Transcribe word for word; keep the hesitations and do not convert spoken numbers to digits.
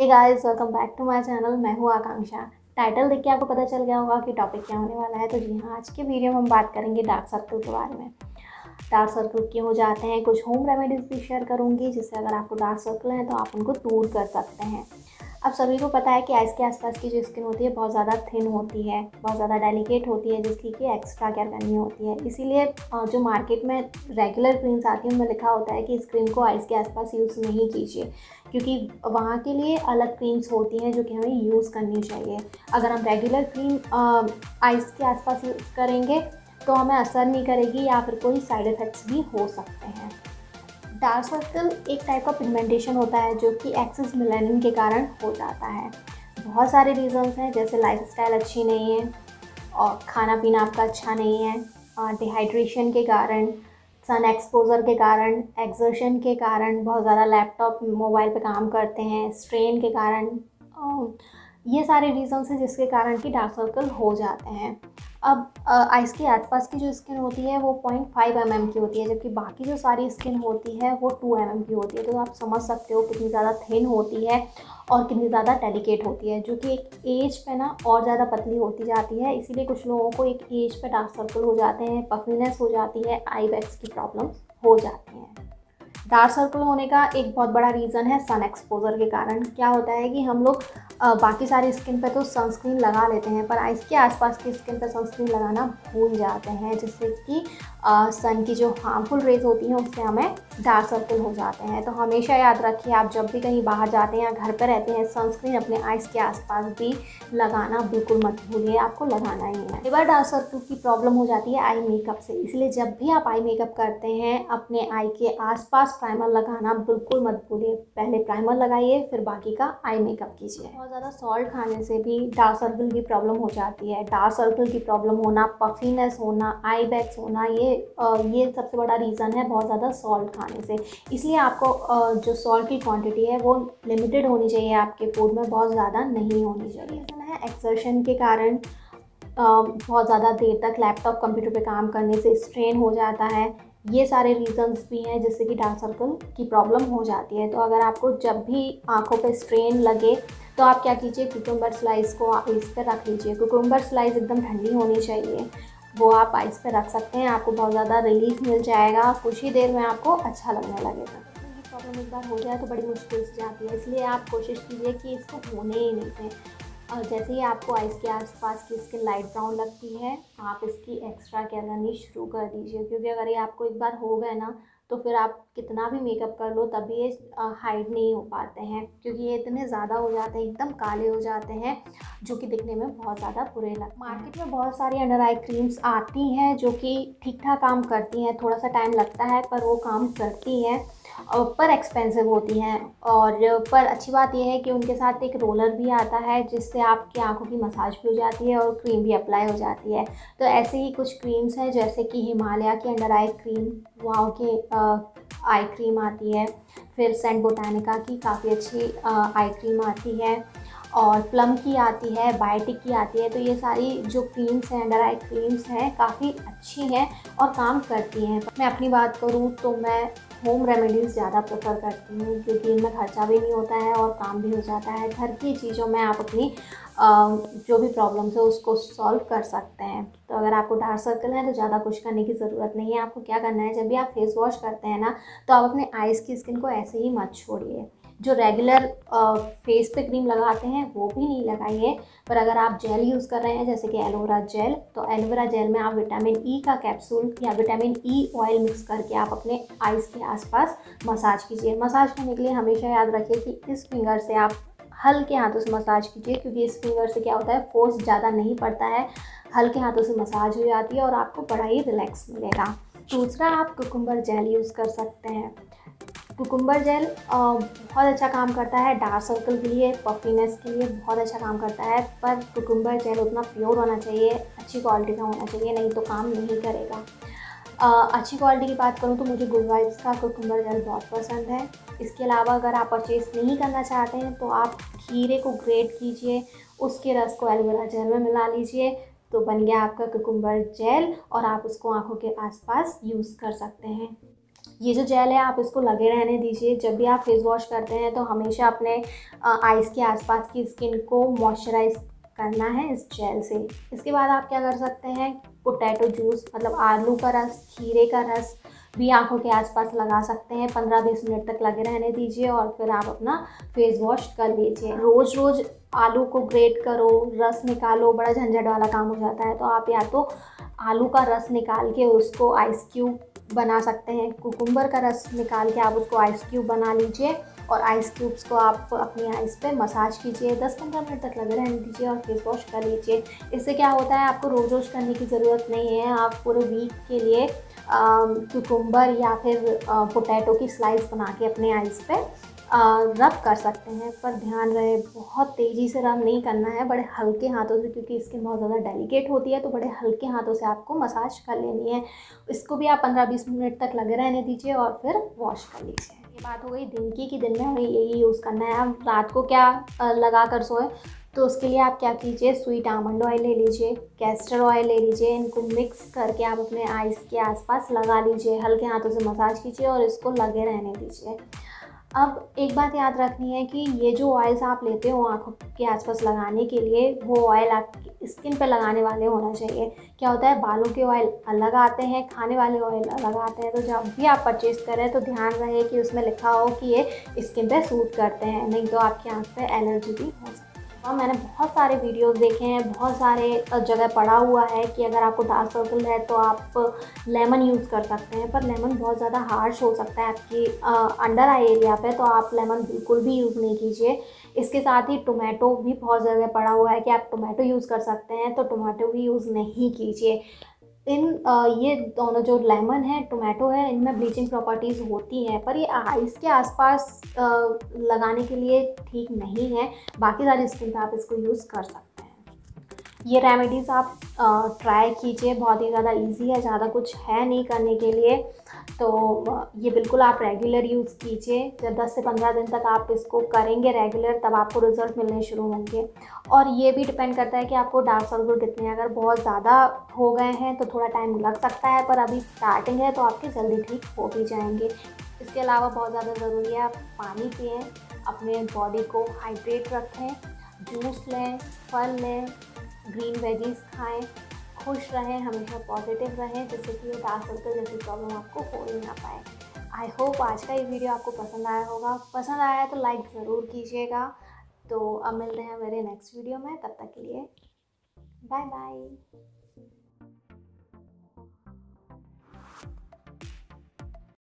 Hey guys, welcome back to my channel. मैं हूँ आकांक्षा। Title देख के आपको पता चल गया होगा कि टॉपिक क्या होने वाला है। तो जी हाँ, आज के वीडियो में हम बात करेंगे डार्क सर्कल के बारे में। डार्क सर्कल क्यों हो जाते हैं, कुछ होम रेमेडीज़ भी शेयर करूँगी जिससे अगर आपको डार्क सर्कल है तो आप उनको दूर कर सकते हैं। अब सभी को पता है कि आइज़ के आसपास की जो स्किन होती है बहुत ज़्यादा थिन होती है, बहुत ज़्यादा डेलिकेट होती है, जिसकी कि एक्स्ट्रा केयर करनी होती है। इसीलिए जो मार्केट में रेगुलर क्रीम्स आती हैं उनमें लिखा होता है कि इस क्रीम को आइज़ के आसपास यूज़ नहीं कीजिए, क्योंकि वहाँ के लिए अलग क्रीम्स होती हैं जो कि हमें यूज़ करनी चाहिए। अगर हम रेगुलर क्रीम आइज़ के आसपास यूज़ करेंगे तो हमें असर नहीं करेगी या फिर कोई साइड इफ़ेक्ट्स भी हो सकते हैं। डार्क सर्कल एक टाइप का पिगमेंटेशन होता है जो कि एक्सेस मेलानिन के कारण हो जाता है। बहुत सारे रीज़न्स हैं, जैसे लाइफस्टाइल अच्छी नहीं है और खाना पीना आपका अच्छा नहीं है, डिहाइड्रेशन के कारण, सन एक्सपोजर के कारण, एक्सर्शन के कारण, बहुत ज़्यादा लैपटॉप मोबाइल पे काम करते हैं, स्ट्रेन के कारण। ये सारे रीज़न्स हैं जिसके कारण कि डार्क सर्कल हो जाते हैं। अब आइज़ के आसपास की जो स्किन होती है वो पॉइंट फाइव एम एम की होती है, जबकि बाकी जो सारी स्किन होती है वो टू एम एम की होती है। तो आप समझ सकते हो कितनी ज़्यादा थिन होती है और कितनी ज़्यादा डेलिकेट होती है, जो कि एक एज पे ना और ज़्यादा पतली होती जाती है। इसीलिए कुछ लोगों को एक एज पे डार्क सर्कल हो जाते हैं, पफीनेस हो जाती है, आई बैग्स की प्रॉब्लम्स हो जाती हैं। डार्क सर्कल होने का एक बहुत बड़ा रीज़न है सन एक्सपोजर के कारण। क्या होता है कि हम लोग बाकी सारी स्किन पे तो सनस्क्रीन लगा लेते हैं, पर आइज़ के आसपास की स्किन पे सनस्क्रीन लगाना भूल जाते हैं, जिससे कि सन की जो हार्मफुल रेज होती हैं उससे हमें डार्क सर्कल हो जाते हैं। तो हमेशा याद रखिए, आप जब भी कहीं बाहर जाते हैं या घर पर रहते हैं, सनस्क्रीन अपने आइज़ के आसपास भी लगाना बिल्कुल मत भूलिए, आपको लगाना ही है। कई बार डार्क सर्कल की प्रॉब्लम हो जाती है आई मेकअप से, इसलिए जब भी आप आई मेकअप करते हैं अपने आई के आसपास प्राइमर लगाना बिल्कुल मत भूलिए। पहले प्राइमर लगाइए, फिर बाकी का आई मेकअप कीजिए। बहुत ज़्यादा सॉल्ट खाने से भी डार्क सर्कल की प्रॉब्लम हो जाती है। डार्क सर्कल की प्रॉब्लम होना, पफीनेस होना, आई बैग्स होना, ये ये सबसे बड़ा रीज़न है बहुत ज़्यादा सॉल्ट खाने से। इसलिए आपको जो सॉल्ट की क्वांटिटी है वो लिमिटेड होनी चाहिए, आपके फूड में बहुत ज़्यादा नहीं होनी चाहिए। रीज़न है एक्सर्शन के कारण, बहुत ज़्यादा देर तक लैपटॉप कंप्यूटर पर काम करने से स्ट्रेन हो जाता है। ये सारे रीज़न्स भी हैं जिससे कि डार्क सर्कल की प्रॉब्लम हो जाती है। तो अगर आपको जब भी आंखों पे स्ट्रेन लगे तो आप क्या कीजिए, कुकुम्बर स्लाइस को आप आइज़ पे रख लीजिए। कुकुम्बर स्लाइस एकदम ठंडी होनी चाहिए, वो आप आइज़ पे रख सकते हैं, आपको बहुत ज़्यादा रिलीफ मिल जाएगा, कुछ ही देर में आपको अच्छा लगने लगेगा। ये प्रॉब्लम एक बार हो जाए तो बड़ी मुश्किल से जाती है, इसलिए आप कोशिश कीजिए कि इसको होने ही नहीं दें। और जैसे ही आपको आइज़ के आसपास की स्किन लाइट ब्राउन लगती है, आप इसकी एक्स्ट्रा केयर करनी शुरू कर दीजिए, क्योंकि अगर ये आपको एक बार हो गए ना तो फिर आप कितना भी मेकअप कर लो तभी ये हाइड नहीं हो पाते हैं, क्योंकि ये इतने ज़्यादा हो जाते हैं, एकदम काले हो जाते हैं, जो कि दिखने में बहुत ज़्यादा बुरे लगते हैं। मार्केट में बहुत सारी अंडर आई क्रीम्स आती हैं जो कि ठीक ठाक काम करती हैं, थोड़ा सा टाइम लगता है पर वो काम करती हैं, पर एक्सपेंसिव होती हैं। और पर अच्छी बात यह है कि उनके साथ एक रोलर भी आता है जिससे आपकी आंखों की मसाज भी हो जाती है और क्रीम भी अप्लाई हो जाती है। तो ऐसे ही कुछ क्रीम्स हैं, जैसे कि हिमालय की अंडर आई क्रीम, वाओ के आई क्रीम आती है, फिर सेंट बोटानिका की काफ़ी अच्छी आई क्रीम आती है, और प्लम की आती है, बायोटिक की आती है। तो ये सारी जो क्रीम्स हैं, अंडर आई क्रीम्स हैं, काफ़ी अच्छी हैं और काम करती हैं। मैं अपनी बात करूँ तो मैं होम रेमेडीज़ ज़्यादा प्रेफर करती हूँ, क्योंकि इनमें खर्चा भी नहीं होता है और काम भी हो जाता है। घर की चीज़ों में आप अपनी जो भी प्रॉब्लम्स है उसको सॉल्व कर सकते हैं। तो अगर आपको डार्क सर्कल है तो ज़्यादा कुछ करने की ज़रूरत नहीं है। आपको क्या करना है, जब भी आप फेस वॉश करते हैं ना तो आप अपने आइज़ की स्किन को ऐसे ही मत छोड़िए। जो रेगुलर फेस पे क्रीम लगाते हैं वो भी नहीं लगाइए, पर अगर आप जेल यूज़ कर रहे हैं जैसे कि एलोवेरा जेल, तो एलोवेरा जेल में आप विटामिन ई का कैप्सूल या विटामिन ई ऑयल मिक्स करके आप अपने आइज़ के आसपास मसाज कीजिए। मसाज करने के लिए हमेशा याद रखिए कि इस फिंगर से आप हल्के हाथों से मसाज कीजिए, क्योंकि इस फिंगर से क्या होता है, फोर्स ज़्यादा नहीं पड़ता है, हल्के हाथों से मसाज हो जाती है और आपको बड़ा ही रिलैक्स मिलेगा। दूसरा, आप कुकुम्बर जेल यूज़ कर सकते हैं। कुकुम्बर जेल बहुत अच्छा काम करता है डार्क सर्कल के लिए, पफीनेस के लिए बहुत अच्छा काम करता है, पर कुकुम्बर जेल उतना प्योर होना चाहिए, अच्छी क्वालिटी का होना चाहिए, नहीं तो काम नहीं करेगा। Uh, अच्छी क्वालिटी की बात करूँ तो मुझे गुड वाइब्स का कुकुम्बर जेल बहुत पसंद है। इसके अलावा अगर आप परचेज़ नहीं करना चाहते हैं तो आप खीरे को ग्रेट कीजिए, उसके रस को एलोवेरा जेल में मिला लीजिए, तो बन गया आपका कुकुम्बर जेल और आप उसको आंखों के आसपास यूज़ कर सकते हैं। ये जो जेल है आप इसको लगे रहने दीजिए। जब भी आप फेस वॉश करते हैं तो हमेशा अपने आइज़ के आसपास की स्किन को मॉइस्चराइज करना है इस जेल से। इसके बाद आप क्या कर सकते हैं, पोटैटो जूस मतलब आलू का रस, खीरे का रस भी आंखों के आसपास लगा सकते हैं। पंद्रह बीस मिनट तक लगे रहने दीजिए और फिर आप अपना फेस वॉश कर लीजिए। रोज़ रोज़ आलू को ग्रेट करो, रस निकालो, बड़ा झंझट वाला काम हो जाता है। तो आप या तो आलू का रस निकाल के उसको आइस क्यूब बना सकते हैं, कुकुम्बर का रस निकाल के आप उसको आइस क्यूब बना लीजिए और आइस क्यूब्स को आप अपनी आइस पे मसाज कीजिए। दस पंद्रह मिनट तक लगे रहने दीजिए और फेस वॉश कर लीजिए। इससे क्या होता है, आपको रोज़ रोज़ करने की ज़रूरत नहीं है। आप पूरे वीक के लिए कुकुम्बर या फिर पोटैटो की स्लाइस बना के अपने आइस पे रब कर सकते हैं। पर ध्यान रहे, बहुत तेज़ी से रब नहीं करना है, बड़े हल्के हाथों से, क्योंकि स्किन बहुत ज़्यादा डेलिकेट होती है। तो बड़े हल्के हाथों से आपको मसाज कर लेनी है। इसको भी आप पंद्रह बीस मिनट तक लगे रहने दीजिए और फिर वॉश कर लीजिए। ये बात हो गई दिन की कि दिन में हमें यही यूज़ करना है। आप रात को क्या लगा कर सोए, तो उसके लिए आप क्या कीजिए, स्वीट आमंड ऑयल ले लीजिए, कैस्टर ऑयल ले लीजिए। इनको मिक्स करके आप अपने आइज़ के आसपास लगा लीजिए, हल्के हाथों से मसाज कीजिए और इसको लगे रहने दीजिए। अब एक बात याद रखनी है कि ये जो ऑयल्स आप लेते हो आँखों के आसपास लगाने के लिए, वो ऑयल आप स्किन पर लगाने वाले होना चाहिए। क्या होता है, बालों के ऑयल अलग आते हैं, खाने वाले ऑयल अलग आते हैं। तो जब भी आप परचेज़ करें तो ध्यान रहे कि उसमें लिखा हो कि ये स्किन पे सूट करते हैं, नहीं तो आपकी आँख पर एलर्जी भी हो सकती है। और मैंने बहुत सारे वीडियोस देखे हैं, बहुत सारे जगह पड़ा हुआ है कि अगर आपको डार्क सर्कल है तो आप लेमन यूज़ कर सकते हैं। पर लेमन बहुत ज़्यादा हार्श हो सकता है आपकी अंडर आई एरिया पे, तो आप लेमन बिल्कुल भी यूज़ नहीं कीजिए। इसके साथ ही टोमेटो भी बहुत जगह पड़ा हुआ है कि आप टोमेटो यूज़ कर सकते हैं, तो टोमेटो भी यूज़ नहीं कीजिए। इन ये दोनों जो लेमन है, टोमेटो है, इनमें ब्लीचिंग प्रॉपर्टीज़ होती हैं, पर ये आइज़ के आसपास लगाने के लिए ठीक नहीं है। बाकी सारी स्किन पे आप इसको यूज़ कर सकते हैं। ये रेमेडीज़ आप ट्राई कीजिए, बहुत ही ज़्यादा इजी है, ज़्यादा कुछ है नहीं करने के लिए। तो ये बिल्कुल आप रेगुलर यूज़ कीजिए। जब दस से पंद्रह दिन तक आप इसको करेंगे रेगुलर, तब आपको रिजल्ट मिलने शुरू होंगे। और ये भी डिपेंड करता है कि आपको डार्क सर्कल कितने हैं। अगर बहुत ज़्यादा हो गए हैं तो थोड़ा टाइम लग सकता है, पर अभी स्टार्टिंग है तो आपके जल्दी ठीक हो भी जाएंगे। इसके अलावा बहुत ज़्यादा ज़रूरी है आप पानी पिएँ, अपने बॉडी को हाइड्रेट रखें, जूस लें, फल लें, ग्रीन वेजीज़ खाएँ, खुश रहें, हमेशा पॉजिटिव रहें, जिससे कि डार्क सर्कल जैसी प्रॉब्लम आपको हो ही ना पाए। आई होप आज का ये वीडियो आपको पसंद आया होगा। पसंद आया है तो लाइक ज़रूर कीजिएगा। तो अब मिलते हैं मेरे नेक्स्ट वीडियो में, तब तक के लिए बाय बाय।